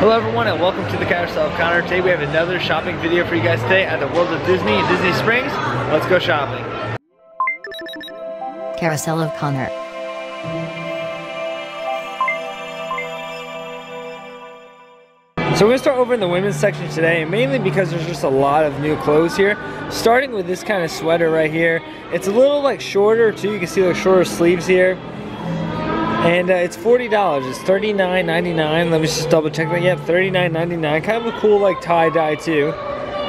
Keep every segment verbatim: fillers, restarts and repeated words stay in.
Hello everyone and welcome to the Carousel of Connor. Today we have another shopping video for you guys today at the World of Disney in Disney Springs. Let's go shopping. Carousel of Connor. So we're gonna start over in the women's section today, mainly because there's just a lot of new clothes here. Starting with this kind of sweater right here. It's a little like shorter too, you can see the shorter sleeves here. And uh, it's forty dollars, it's thirty-nine ninety-nine, let me just double check that, yep, thirty-nine ninety-nine, kind of a cool like tie-dye too.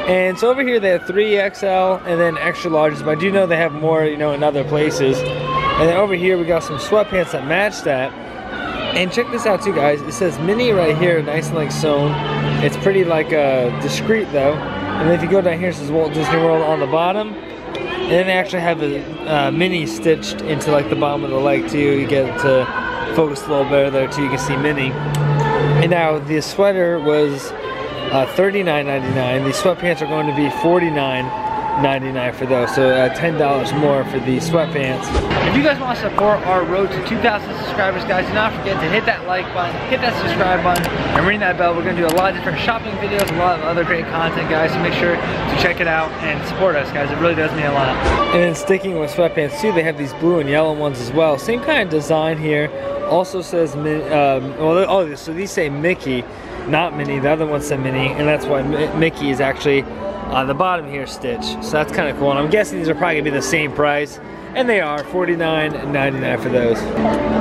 And so over here they have three X L and then extra larges, but I do know they have more, you know, in other places. And then over here we got some sweatpants that match that. And check this out too guys, it says mini right here, nice and like sewn. It's pretty like uh, discreet though. And then if you go down here it says Walt Disney World on the bottom. And then they actually have a uh, mini stitched into like the bottom of the leg too. You get to focus a little better there too. You can see mini. And now the sweater was uh, thirty-nine ninety-nine. The sweatpants are going to be forty-nine ninety-nine for those. So uh, ten dollars more for the sweatpants. If you guys want to support our road to two thousand subscribers, guys, do not forget to hit that like button, hit that subscribe button, and ring that bell. We're going to do a lot of different shopping videos, a lot of other great content, guys, so make sure to check it out and support us, guys. It really does mean a lot. And then sticking with sweatpants, too, they have these blue and yellow ones as well. Same kind of design here. Also says, um, well, oh, so these say Mickey, not Minnie. The other one said Minnie, and that's why Mickey is actually on the bottom here stitch. So that's kind of cool, and I'm guessing these are probably gonna be the same price, and they are forty-nine ninety-nine for those.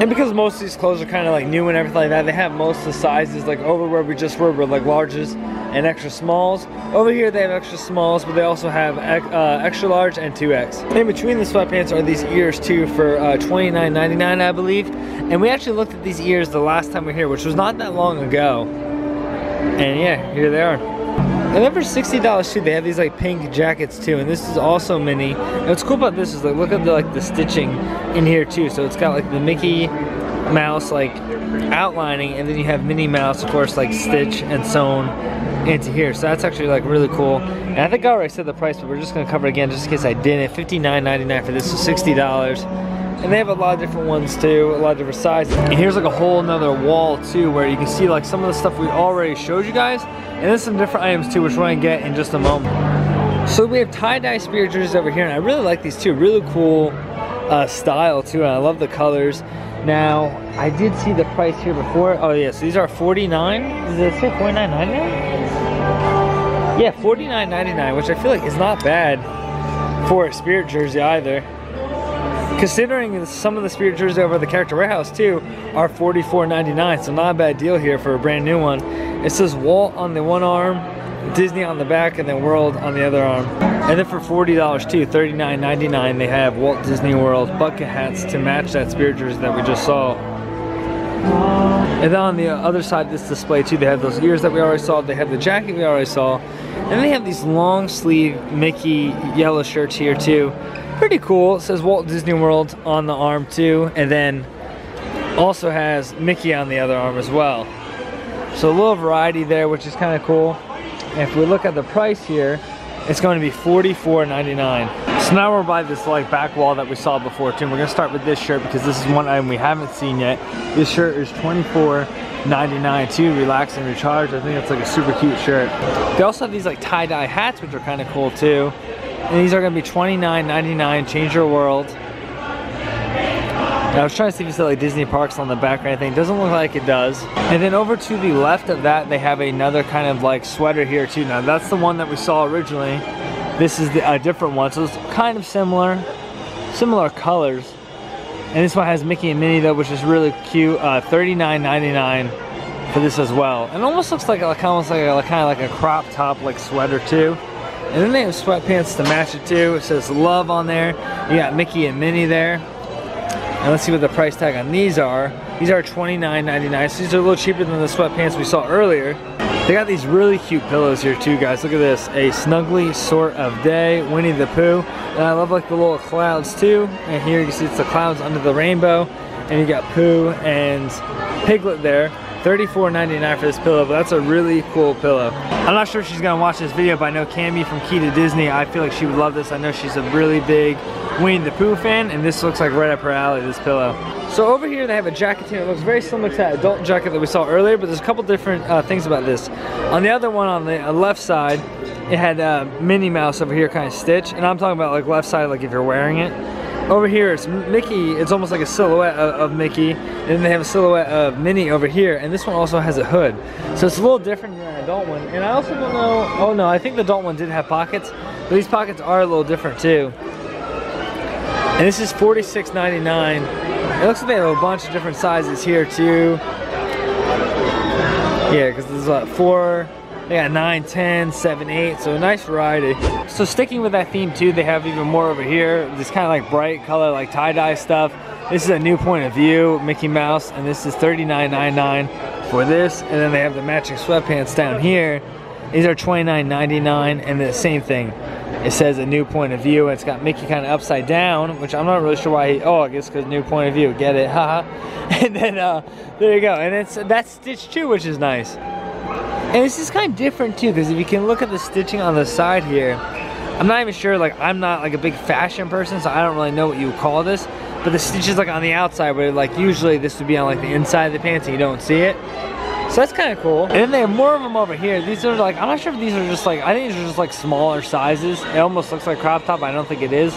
And because most of these clothes are kind of like new and everything like that, they have most of the sizes like over where we just were, were like larges and extra smalls. Over here they have extra smalls, but they also have uh, extra large and two X. And in between the sweatpants are these ears too for uh, twenty-nine ninety-nine I believe. And we actually looked at these ears the last time we were here, which was not that long ago. And yeah, here they are. And then for sixty dollars too, they have these like pink jackets too, and this is also mini. And what's cool about this is like, look at the like the stitching in here too. So it's got like the Mickey Mouse like outlining, and then you have Minnie Mouse, of course, like stitch and sewn into here. So that's actually like really cool. And I think I already said the price, but we're just gonna cover it again just in case I didn't. fifty-nine ninety-nine for this, so sixty dollars. And they have a lot of different ones too, a lot of different sizes. And here's like a whole nother wall too, where you can see like some of the stuff we already showed you guys. And there's some different items too, which we're gonna get in just a moment. So we have tie-dye spirit jerseys over here, and I really like these too. Really cool uh, style too, and I love the colors. Now, I did see the price here before. Oh yeah, so these are forty-nine dollars. Does it say forty-nine ninety-nine? Yeah, forty-nine ninety-nine, which I feel like is not bad for a spirit jersey either. Considering some of the spirit jerseys over at the Character Warehouse too are forty-four ninety-nine, so not a bad deal here for a brand new one. It says Walt on the one arm, Disney on the back, and then World on the other arm. And then for forty dollars too, thirty-nine ninety-nine, they have Walt Disney World bucket hats to match that spirit jersey that we just saw. And then on the other side of this display too, they have those ears that we already saw, they have the jacket we already saw, and they have these long sleeve Mickey yellow shirts here too. Pretty cool. It says Walt Disney World on the arm too, and then also has Mickey on the other arm as well. So a little variety there, which is kind of cool. And if we look at the price here, it's going to be forty-four ninety-nine. So now we're by this like back wall that we saw before too. And we're gonna start with this shirt because this is one item we haven't seen yet. This shirt is twenty-four ninety-nine too, relax and recharge. I think that's like a super cute shirt. They also have these like tie-dye hats, which are kind of cool too. And these are gonna be twenty-nine ninety-nine, change your world. And I was trying to see if you said like Disney parks on the back or anything. Doesn't look like it does. And then over to the left of that, they have another kind of like sweater here too. Now that's the one that we saw originally. This is the, a different one, so it's kind of similar, similar colors. And this one has Mickey and Minnie though, which is really cute. Uh, thirty-nine ninety-nine for this as well. And it almost looks like a, almost like a, kind of like a crop top like sweater too. And then they have sweatpants to match it too. It says love on there. You got Mickey and Minnie there. And let's see what the price tag on these are. These are twenty-nine ninety-nine, so these are a little cheaper than the sweatpants we saw earlier. They got these really cute pillows here too, guys. Look at this, a snuggly sort of day, Winnie the Pooh. And I love like the little clouds too. And here you can see it's the clouds under the rainbow. And you got Pooh and Piglet there. thirty-four ninety-nine for this pillow, but that's a really cool pillow. I'm not sure if she's gonna watch this video, but I know Cammy from Key to Disney, I feel like she would love this. I know she's a really big Winnie the Pooh fan, and this looks like right up her alley, this pillow. So over here they have a jacket here. It looks very similar to that adult jacket that we saw earlier, but there's a couple different uh, things about this. On the other one, on the left side, it had uh, Minnie Mouse over here kind of stitch, and I'm talking about like left side, like if you're wearing it. Over here, it's Mickey, it's almost like a silhouette of, of Mickey, and then they have a silhouette of Minnie over here, and this one also has a hood. So it's a little different than an adult one, and I also don't know, oh no, I think the adult one did have pockets, but these pockets are a little different too. And this is forty-six ninety-nine. It looks like they have a bunch of different sizes here too. Yeah, because there's what, four, they got nine, ten, seven, eight, so a nice variety. So sticking with that theme too, they have even more over here. This kind of like bright color, like tie-dye stuff. This is a new point of view, Mickey Mouse, and this is thirty-nine ninety-nine for this. And then they have the matching sweatpants down here. These are twenty-nine ninety-nine, and the same thing. It says a new point of view, and it's got Mickey kind of upside down, which I'm not really sure why he, oh, I guess because new point of view, get it, haha. And then, uh, there you go, and it's that's stitched too, which is nice. And this is kind of different too, because if you can look at the stitching on the side here, I'm not even sure, like I'm not like a big fashion person, so I don't really know what you would call this, but the stitches like on the outside, where like usually this would be on like the inside of the pants and you don't see it. So that's kind of cool. And then they have more of them over here. These are like, I'm not sure if these are just like, I think these are just like smaller sizes. It almost looks like crop top, I don't think it is.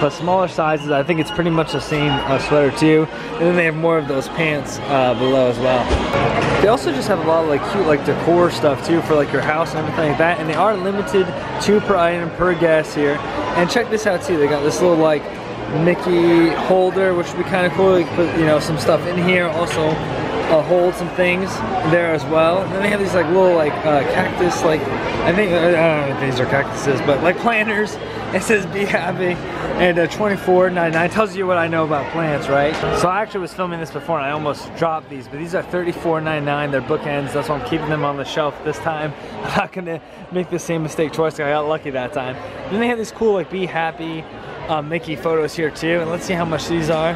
But smaller sizes, I think it's pretty much the same uh, sweater too. And then they have more of those pants uh, below as well. They also just have a lot of like cute like decor stuff too for like your house and everything like that. And they are limited two per item per guest here. And check this out too, they got this little like Mickey holder, which would be kind of cool. You can put, you know, some stuff in here. Also uh, hold some things there as well. And then they have these like little like uh, cactus, like I think, I don't know if these are cactuses, but like planters. It says be happy. And uh, twenty-four ninety-nine tells you what I know about plants, right? So I actually was filming this before and I almost dropped these, but these are thirty-four ninety-nine. They're bookends. That's why I'm keeping them on the shelf this time. I'm not gonna make the same mistake twice. I got lucky that time. Then they have these cool like be happy uh, Mickey photos here too. And let's see how much these are.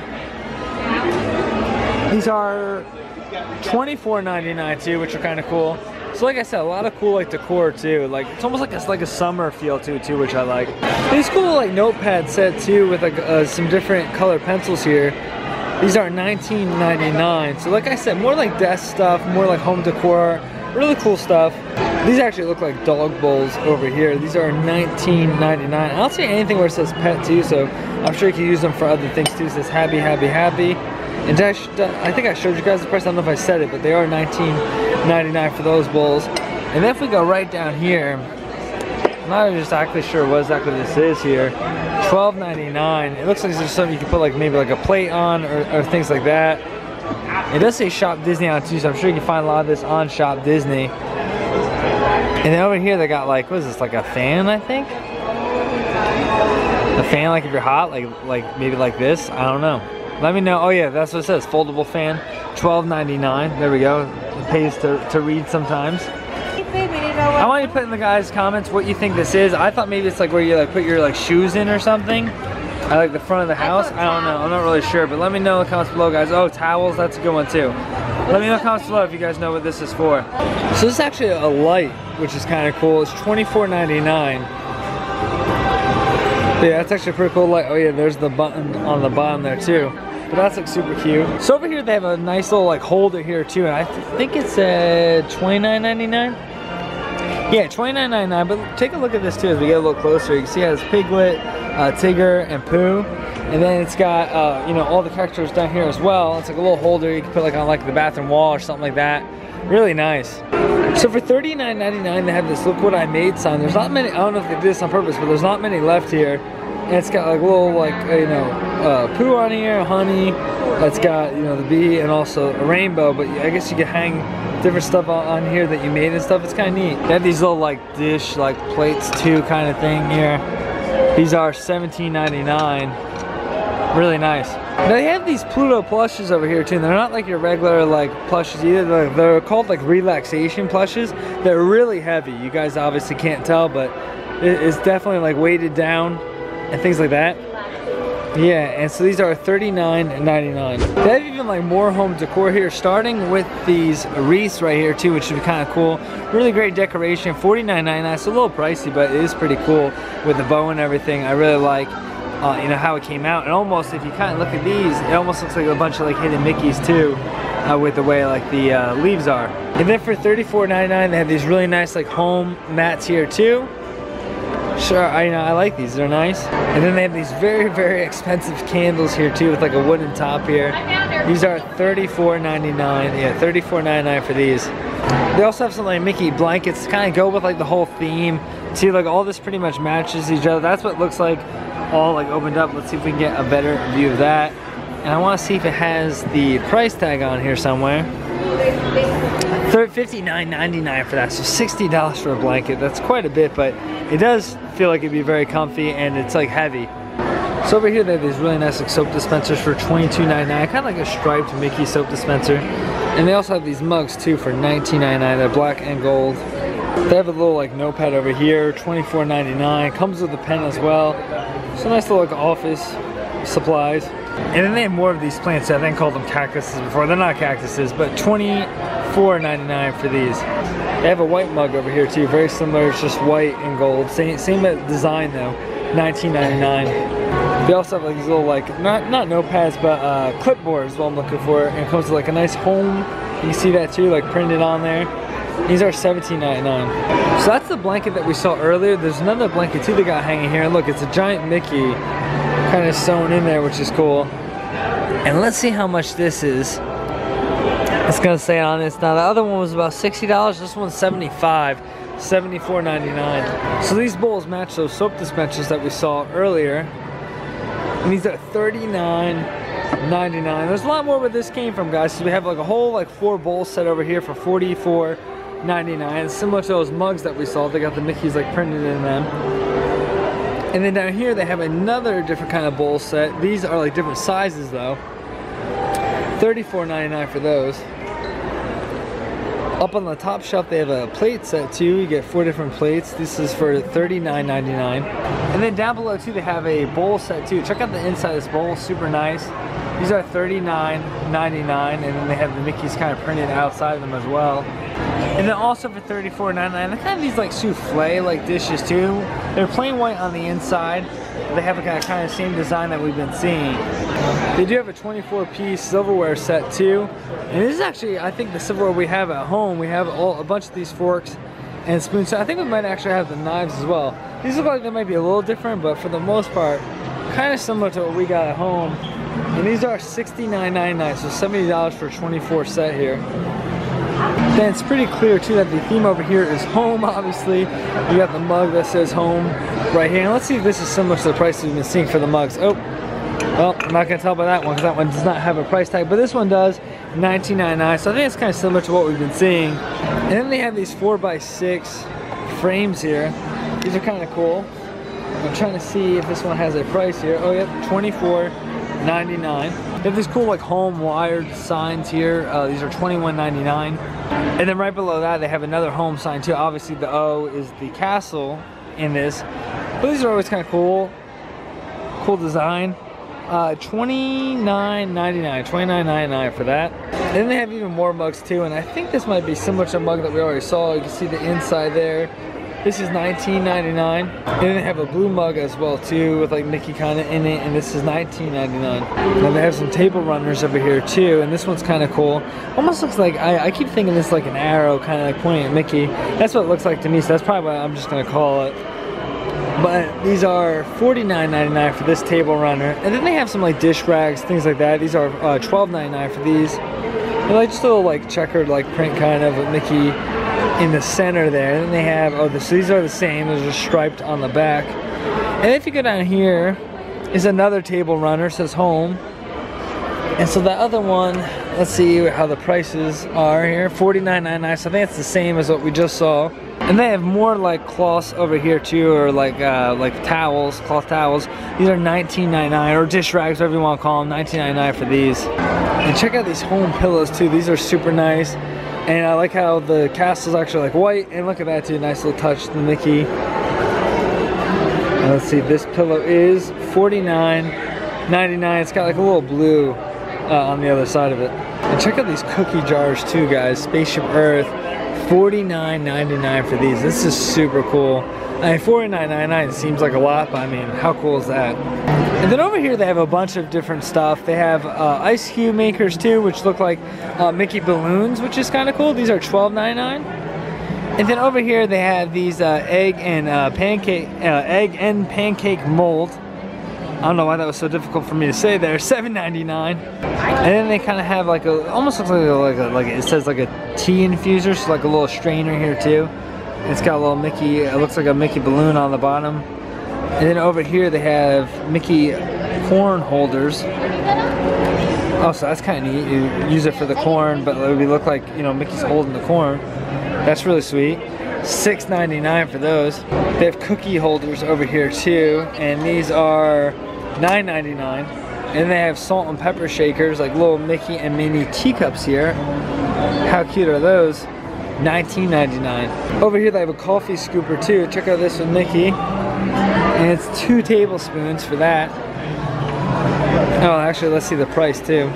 These are twenty-four ninety-nine too, which are kind of cool. So like I said, a lot of cool like decor too. Like it's almost like it's like a summer feel too, too, which I like. These cool like notepad set too with like uh, some different color pencils here. These are nineteen ninety-nine. So like I said, more like desk stuff, more like home decor, really cool stuff. These actually look like dog bowls over here. These are nineteen ninety-nine. I don't see anything where it says pet too, so I'm sure you can use them for other things too. It says happy, happy, happy. And I, I think I showed you guys the price. I don't know if I said it, but they are nineteen ninety-nine for those bowls. And then if we go right down here, I'm not exactly sure what exactly this is here. twelve ninety-nine. It looks like there's something you can put like maybe like a plate on or, or things like that. It does say Shop Disney on too, so I'm sure you can find a lot of this on Shop Disney. And then over here they got like, what is this, like a fan, I think? A fan, like if you're hot, like like maybe like this, I don't know. Let me know. Oh yeah, that's what it says. Foldable fan, twelve ninety-nine. There we go. It pays to, to read sometimes. I want you to put in the guys' comments what you think this is. I thought maybe it's like where you like put your like shoes in or something. I like the front of the house. I, I don't know. I'm not really sure, but let me know in the comments below, guys. Oh, towels. That's a good one too. Let me know in the comments below if you guys know what this is for. So this is actually a light, which is kind of cool. It's twenty-four ninety-nine. Yeah, that's actually a pretty cool light. Oh yeah, there's the button on the bottom there too. But that's like super cute. So over here they have a nice little like holder here too, and I th think it's uh, twenty-nine ninety-nine. Yeah, twenty-nine ninety-nine, but take a look at this too as we get a little closer. You can see it has Piglet, uh, Tigger, and Pooh. And then it's got, uh, you know, all the characters down here as well. It's like a little holder you can put like on like the bathroom wall or something like that. Really nice. So for thirty-nine ninety-nine they have this look what I made sign. There's not many, I don't know if they did this on purpose, but there's not many left here. And it's got like little like, you know, uh, poo on here, honey. It's got, you know, the bee and also a rainbow, but I guess you could hang different stuff on here that you made and stuff. It's kind of neat. They have these little like dish, like plates too kind of thing here. These are seventeen ninety-nine. Really nice. Now they have these Pluto plushes over here too, and they're not like your regular like plushes either. They're, they're called like relaxation plushes. They're really heavy. You guys obviously can't tell, but it, it's definitely like weighted down and things like that. Yeah, and so these are thirty-nine ninety-nine. They have even like more home decor here, starting with these wreaths right here too, which should be kind of cool. Really great decoration, forty-nine ninety-nine. It's a little pricey, but it is pretty cool with the bow and everything. I really like uh, you know, how it came out. And almost, if you kind of look at these, it almost looks like a bunch of like hidden Mickeys too. Uh, with the way like the uh, leaves are. And then for thirty-four ninety-nine they have these really nice like home mats here too. Sure, I you know I like these, they're nice. And then they have these very very expensive candles here too with like a wooden top here. These are thirty-four ninety-nine, yeah, thirty-four ninety-nine for these. They also have some like Mickey blankets to kind of go with like the whole theme. See, like all this pretty much matches each other. That's what it looks like all like opened up. Let's see if we can get a better view of that. And I want to see if it has the price tag on here somewhere. fifty-nine ninety-nine for that, so sixty dollars for a blanket. That's quite a bit, but it does feel like it'd be very comfy and it's like heavy. So over here they have these really nice like soap dispensers for twenty-two ninety-nine, kind of like a striped Mickey soap dispenser. And they also have these mugs too for nineteen ninety-nine, they're black and gold. They have a little like notepad over here, twenty-four ninety-nine, comes with a pen as well. So nice little like office supplies. And then they have more of these plants. I think I called them cactuses before. They're not cactuses, but twenty-four ninety-nine for these. They have a white mug over here too, very similar. It's just white and gold. Same, same design though, nineteen ninety-nine. They also have like these little like, not, not notepads, but uh, clipboards is what I'm looking for. And it comes with like a nice home. You can see that too, like printed on there. These are seventeen ninety-nine. So that's the blanket that we saw earlier. There's another blanket too they got hanging here. And look, it's a giant Mickey kind of sewn in there, which is cool. And let's see how much this is. It's gonna say on this. Now the other one was about sixty dollars, this one's seventy-five, seventy-four ninety-nine. So these bowls match those soap dispensers that we saw earlier. And these are thirty-nine ninety-nine. There's a lot more where this came from, guys. So we have like a whole like four bowl set over here for forty-four ninety-nine. Similar to those mugs that we saw, they got the Mickeys like printed in them. And then down here they have another different kind of bowl set. These are like different sizes though. thirty-four ninety-nine for those. Up on the top shelf they have a plate set too. You get four different plates. This is for thirty-nine ninety-nine. And then down below too they have a bowl set too. Check out the inside of this bowl, super nice. These are thirty-nine ninety-nine, and then they have the Mickeys kind of printed outside of them as well. And then also for thirty-four ninety-nine, they have these like souffle like dishes too. They're plain white on the inside. They have a kind of, kind of same design that we've been seeing. They do have a twenty-four piece silverware set too. And this is actually, I think, the silverware we have at home. We have all, a bunch of these forks and spoons. So I think we might actually have the knives as well. These look like they might be a little different, but for the most part, kind of similar to what we got at home. And these are sixty-nine ninety-nine, so seventy dollars for a twenty-four set here. Then it's pretty clear too that the theme over here is home, obviously. You got the mug that says home right here. And let's see if this is similar to the prices we've been seeing for the mugs. Oh, well, I'm not gonna tell by that one because that one does not have a price tag, but this one does, nineteen ninety-nine. So I think it's kind of similar to what we've been seeing. And then they have these four by six frames here. These are kind of cool. I'm trying to see if this one has a price here. Oh, yep, twenty-four ninety-nine. They have these cool like home wired signs here. Uh, these are twenty-one ninety-nine. And then right below that they have another home sign too. Obviously the O is the castle in this. But these are always kind of cool. Cool design. Uh, twenty-nine ninety-nine. twenty-nine ninety-nine for that. And then they have even more mugs too. And I think this might be similar to a mug that we already saw. You can see the inside there. This is nineteen ninety-nine. And then they have a blue mug as well too with like Mickey kind of in it, and this is nineteen ninety-nine. Now they have some table runners over here too, and this one's kind of cool. Almost looks like, I, I keep thinking this like an arrow kind of like pointing at Mickey. That's what it looks like to me, so that's probably what I'm just gonna call it. But these are forty-nine ninety-nine for this table runner. And then they have some like dish rags, things like that. These are uh, twelve ninety-nine for these. They're like just a little like checkered like print kind of with Mickey in the center there. And then they have, oh, this, these are the same, those are striped on the back. And if you go down here, is another table runner, says home. And so the other one, let's see how the prices are here, forty-nine ninety-nine, so I think it's the same as what we just saw. And they have more like cloths over here too, or like uh, like towels, cloth towels. These are nineteen ninety-nine, or dish rags, whatever you want to call them, nineteen ninety-nine for these. And check out these home pillows too, these are super nice. And I like how the castle's actually like white, and look at that too, nice little touch to the Mickey. And let's see, this pillow is forty-nine ninety-nine. ninety-nine. It's got like a little blue uh, on the other side of it. And check out these cookie jars too, guys. Spaceship Earth, forty-nine ninety-nine for these. This is super cool. I mean, forty-nine ninety-nine seems like a lot, but I mean, how cool is that? And then over here they have a bunch of different stuff. They have uh, ice cube makers too, which look like uh, Mickey balloons, which is kind of cool. These are twelve ninety-nine. And then over here they have these uh, egg and uh, pancake, uh, egg and pancake mold. I don't know why that was so difficult for me to say there. seven ninety-nine. And then they kind of have like a, almost looks like a, like, a, like it says like a tea infuser, so like a little strainer here too. It's got a little Mickey. It looks like a Mickey balloon on the bottom. And then over here they have Mickey corn holders. Oh, so that's kind of neat. You use it for the corn, but it would look like, you know, Mickey's holding the corn. That's really sweet. six ninety-nine for those. They have cookie holders over here too, and these are nine ninety-nine. And they have salt and pepper shakers, like little Mickey and Minnie teacups here. How cute are those? nineteen ninety-nine. Over here they have a coffee scooper too. Check out this with Mickey. And it's two tablespoons for that. Oh, actually, let's see the price too.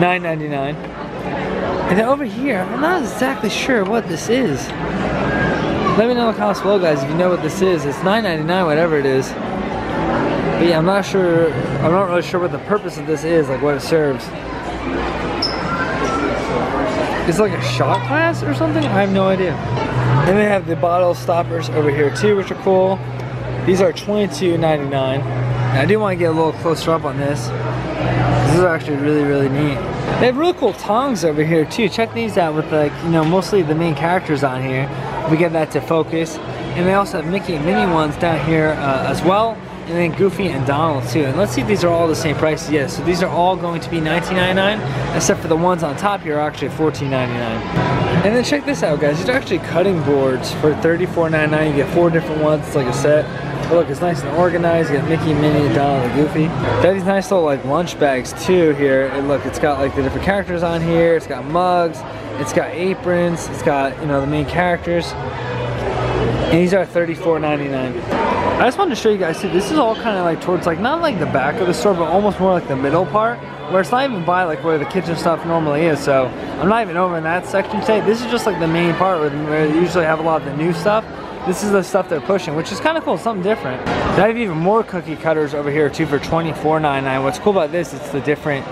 nine ninety-nine. And then over here, I'm not exactly sure what this is. Let me know in the comments below, guys, if you know what this is. It's nine ninety-nine, whatever it is. But yeah, I'm not sure, I'm not really sure what the purpose of this is, like what it serves. It's like a shot glass or something? I have no idea. Then they have the bottle stoppers over here too, which are cool. These are twenty-two ninety-nine. I do want to get a little closer up on this. This is actually really, really neat. They have really cool tongs over here too. Check these out with, like, you know, mostly the main characters on here. We get that to focus. And they also have Mickey and Minnie ones down here uh, as well. And then Goofy and Donald too. And let's see if these are all the same price. Yes, so these are all going to be nineteen ninety-nine, except for the ones on top here are actually fourteen ninety-nine. And then check this out, guys. These are actually cutting boards for thirty-four ninety-nine. You get four different ones. It's like a set. But look, it's nice and organized. You got Mickey, Minnie, Donald, and Goofy. They have these nice little like lunch bags too here. And look, it's got like the different characters on here. It's got mugs. It's got aprons. It's got, you know, the main characters. And these are thirty-four ninety-nine. I just wanted to show you guys too. This is all kind of like towards like not like the back of the store, but almost more like the middle part, where it's not even by like where the kitchen stuff normally is. So I'm not even over in that section today. This is just like the main part where, where they usually have a lot of the new stuff. This is the stuff they're pushing, which is kind of cool, something different. They have even more cookie cutters over here too for twenty-four ninety-nine. What's cool about this, it's the different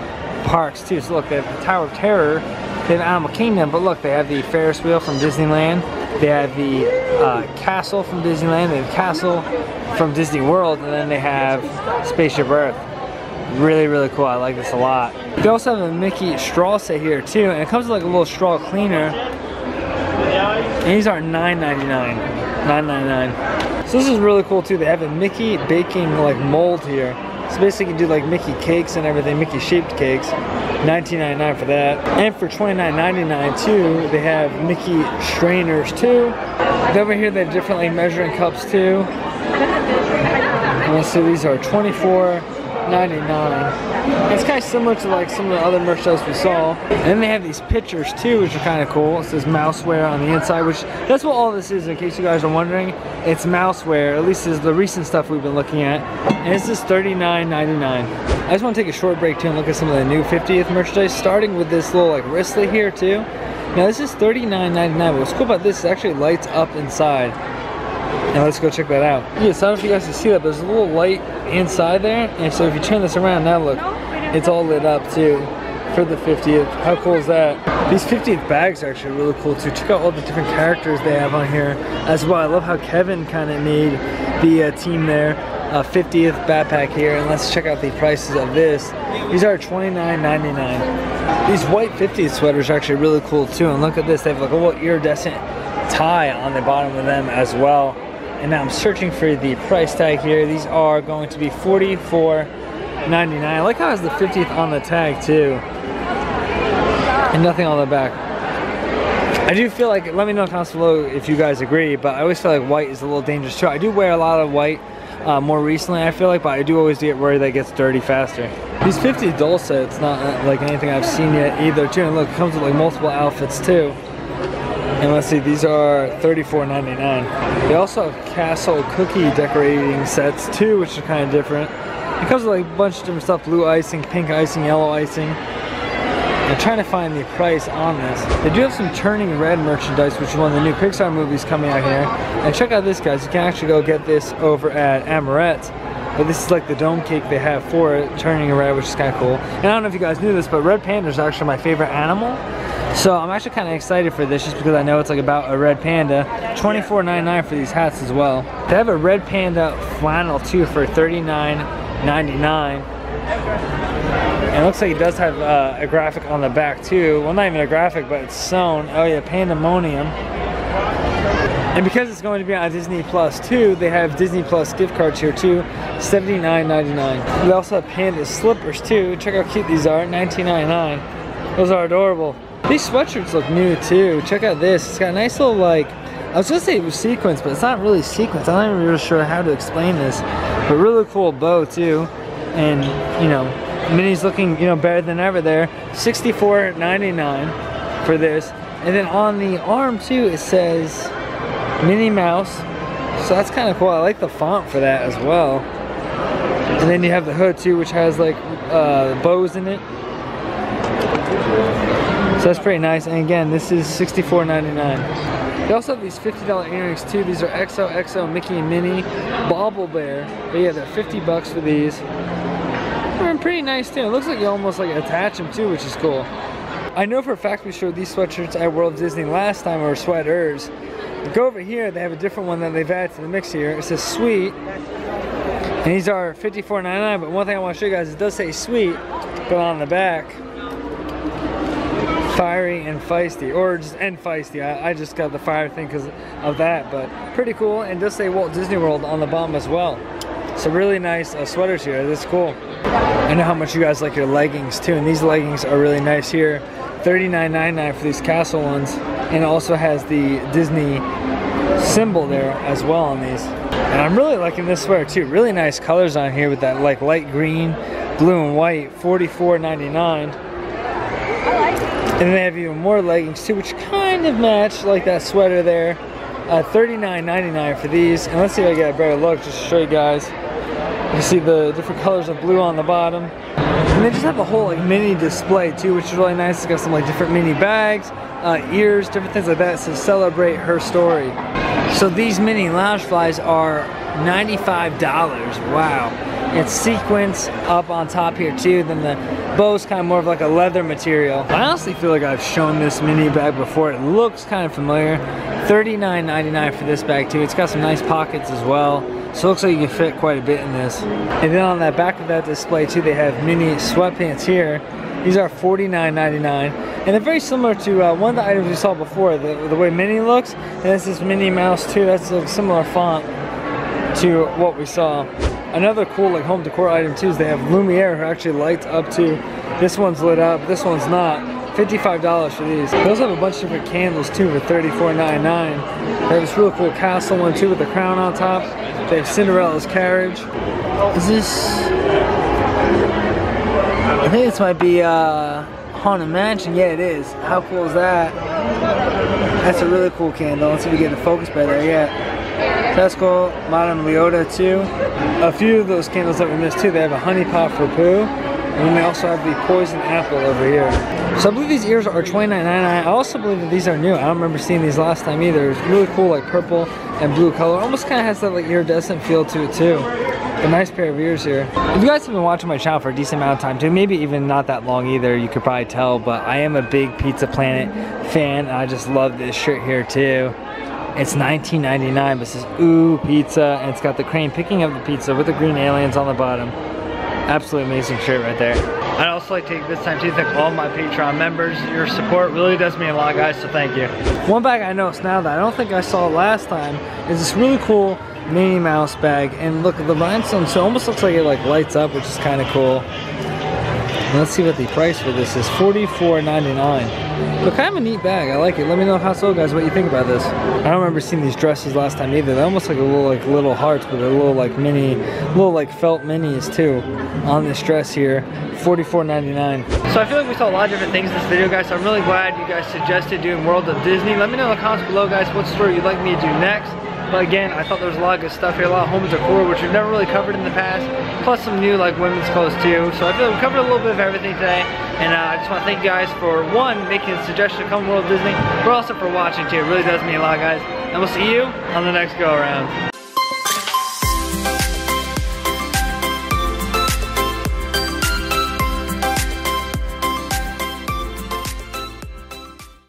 parks too. So look, they have the Tower of Terror, they have Animal Kingdom, but look, they have the Ferris wheel from Disneyland. They have the uh, castle from Disneyland, they have castle from Disney World, and then they have Spaceship Earth. Really, really cool, I like this a lot. They also have a Mickey straw set here too, and it comes with like a little straw cleaner. And these are nine ninety-nine. nine ninety-nine. So this is really cool too. They have a Mickey baking like mold here. So basically you do like Mickey cakes and everything, Mickey shaped cakes. nineteen ninety-nine for that. And for twenty-nine ninety-nine too, they have Mickey strainers too. And over here they have different like measuring cups too. And let's see, these are twenty-four ninety-nine. It's kind of similar to like some of the other merchandise we saw. And then they have these pictures too, which are kind of cool. It says Mouseware on the inside, which that's what all this is, in case you guys are wondering. It's Mouseware, at least is the recent stuff we've been looking at. And this is thirty-nine ninety-nine. I just want to take a short break too and look at some of the new fiftieth merchandise, starting with this little like wristlet here too. Now this is thirty-nine ninety-nine. What's cool about this is it actually lights up inside. Now let's go check that out. Yeah, so I don't know if you guys can see that, but there's a little light inside there, and so if you turn this around, now look, it's all lit up too for the fiftieth. How cool is that? These fiftieth bags are actually really cool too. Check out all the different characters they have on here as well. I love how Kevin kind of made the uh, team there. Uh, fiftieth backpack here, and let's check out the prices of this. These are twenty-nine ninety-nine. These white fiftieth sweaters are actually really cool too, and look at this, they have like a little iridescent tie on the bottom of them as well. And now I'm searching for the price tag here. These are going to be forty-four ninety-nine. I like how it has the fiftieth on the tag too. And nothing on the back. I do feel like, let me know in the comments below if you guys agree, but I always feel like white is a little dangerous too. I do wear a lot of white uh, more recently, I feel like, but I do always get worried that it gets dirty faster. These fifty doll sets, not like anything I've seen yet either too. And look, it comes with like multiple outfits too. And let's see, these are thirty-four ninety-nine. They also have castle cookie decorating sets too, which are kind of different. It comes with like a bunch of different stuff, blue icing, pink icing, yellow icing. I'm trying to find the price on this. They do have some Turning Red merchandise, which is one of the new Pixar movies coming out here. And check out this, guys. You can actually go get this over at Amorette. But this is like the dome cake they have for it, Turning Red, which is kind of cool. And I don't know if you guys knew this, but red pandas are actually my favorite animal. So I'm actually kind of excited for this just because I know it's like about a red panda. twenty-four ninety-nine for these hats as well. They have a red panda flannel too for thirty-nine ninety-nine. And it looks like it does have uh, a graphic on the back too. Well, not even a graphic, but it's sewn. Oh yeah, Pandemonium. And because it's going to be on Disney Plus too, they have Disney Plus gift cards here too, seventy-nine ninety-nine. They also have panda slippers too. Check out how cute these are, nineteen ninety-nine. Those are adorable. These sweatshirts look new too. Check out this. It's got a nice little like, I was gonna say it was sequins, but it's not really sequins. I'm not even really sure how to explain this. But really cool bow too. And you know, Minnie's looking, you know, better than ever there. sixty-four ninety-nine for this. And then on the arm too, it says Minnie Mouse. So that's kind of cool. I like the font for that as well. And then you have the hood too, which has like uh, bows in it. So that's pretty nice. And again, this is sixty-four ninety-nine. They also have these fifty dollar earrings too. These are X O X O Mickey and Minnie, Bobble Bear. But yeah, they're fifty bucks for these. They're pretty nice too. It looks like you almost like attach them too, which is cool. I know for a fact we showed these sweatshirts at World Disney last time, or sweaters. Go over here, they have a different one that they've added to the mix here. It says sweet. And these are fifty-four ninety-nine, but one thing I want to show you guys is it does say sweet, but on the back, fiery and feisty, or just and feisty. I, I just got the fire thing because of that, but pretty cool. And it does say Walt Disney World on the bottom as well. So really nice uh, sweaters here. That's cool. I know how much you guys like your leggings too, and these leggings are really nice here. thirty-nine ninety-nine for these castle ones, and it also has the Disney symbol there as well on these. And I'm really liking this sweater too. Really nice colors on here with that like light green, blue and white. forty-four ninety-nine. And then they have even more leggings too, which kind of match like that sweater there. Uh, thirty-nine ninety-nine for these. And let's see if I get a better look just to show you guys. You see the different colors of blue on the bottom. And they just have a whole like mini display too, which is really nice. It's got some like different mini bags, uh, ears, different things like that. It says celebrate her story. So these mini Loungeflies are ninety-five dollars. Wow. It's sequins up on top here too. Then the bow's kind of more of like a leather material. I honestly feel like I've shown this mini bag before. It looks kind of familiar. thirty-nine ninety-nine for this bag too. It's got some nice pockets as well. So it looks like you can fit quite a bit in this. And then on that back of that display too, they have mini sweatpants here. These are forty-nine ninety-nine. And they're very similar to uh, one of the items we saw before, the, the way Minnie looks. And this is Minnie Mouse too. That's a similar font to what we saw. Another cool like home decor item too is they have Lumiere, who actually lights up too. This one's lit up, this one's not. fifty-five dollars for these. They also have a bunch of different candles too for thirty-four ninety-nine. They have this real cool castle one too with a crown on top. They have Cinderella's carriage. Is this... I think this might be uh, Haunted Mansion. Yeah, it is. How cool is that? That's a really cool candle. Let's see if we get the focus better. Yeah. That's cool. Madame Leota too. A few of those candles that we missed too, they have a honey pot for Pooh. And then they also have the poison apple over here. So I believe these ears are twenty-nine ninety-nine. I also believe that these are new. I don't remember seeing these last time either. It's really cool, like purple and blue color. Almost kind of has that like iridescent feel to it too. A nice pair of ears here. If you guys have been watching my channel for a decent amount of time too, maybe even not that long either, you could probably tell, but I am a big Pizza Planet fan. And I just love this shirt here too. It's nineteen ninety-nine, but it says ooh pizza, and it's got the crane picking up the pizza with the green aliens on the bottom. Absolutely amazing shirt right there. I'd also like to take this time to thank all my Patreon members. Your support really does mean a lot, guys, so thank you. One bag I noticed now that I don't think I saw last time is this really cool Minnie Mouse bag, and look at the rhinestone, so it almost looks like it like lights up, which is kind of cool. Let's see what the price for this is. forty-four ninety-nine. But kind of a neat bag. I like it. Let me know how so, guys, what you think about this. I don't remember seeing these dresses last time either. They're almost like a little like little hearts, but they're little like mini, little like felt minis too on this dress here. forty-four ninety-nine. So I feel like we saw a lot of different things in this video, guys. So I'm really glad you guys suggested doing World of Disney. Let me know in the comments below, guys, what story you'd like me to do next. But again, I thought there was a lot of good stuff here, a lot of home decor, which we've never really covered in the past, plus some new like women's clothes too. So I feel like we covered a little bit of everything today, and uh, I just want to thank you guys for, one, making the suggestion to come to World Disney, but also for watching too. It really does mean a lot, guys, and we'll see you on the next go around.